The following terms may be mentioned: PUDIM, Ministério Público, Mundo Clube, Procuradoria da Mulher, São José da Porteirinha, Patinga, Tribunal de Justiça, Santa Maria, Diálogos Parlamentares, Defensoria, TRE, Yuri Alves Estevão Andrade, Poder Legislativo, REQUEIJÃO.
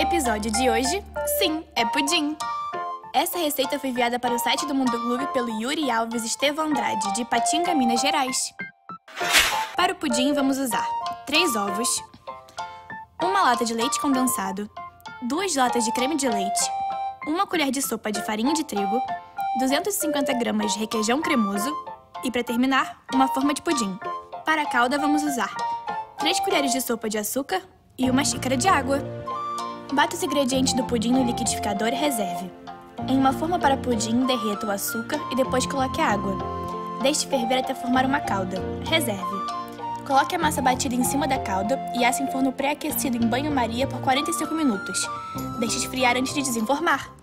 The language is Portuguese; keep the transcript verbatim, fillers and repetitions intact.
Episódio de hoje, sim, é pudim! Essa receita foi enviada para o site do Mundo Clube pelo Yuri Alves Estevão Andrade, de Patinga, Minas Gerais. Para o pudim, vamos usar três ovos, uma lata de leite condensado, duas latas de creme de leite, uma colher de sopa de farinha de trigo, duzentos e cinquenta gramas de requeijão cremoso e, para terminar, uma forma de pudim. Para a calda, vamos usar três colheres de sopa de açúcar e uma xícara de água. Bata os ingredientes do pudim no liquidificador e reserve. Em uma forma para pudim, derreta o açúcar e depois coloque a água. Deixe ferver até formar uma calda. Reserve. Coloque a massa batida em cima da calda e assa em forno pré-aquecido em banho-maria por quarenta e cinco minutos. Deixe esfriar antes de desenformar.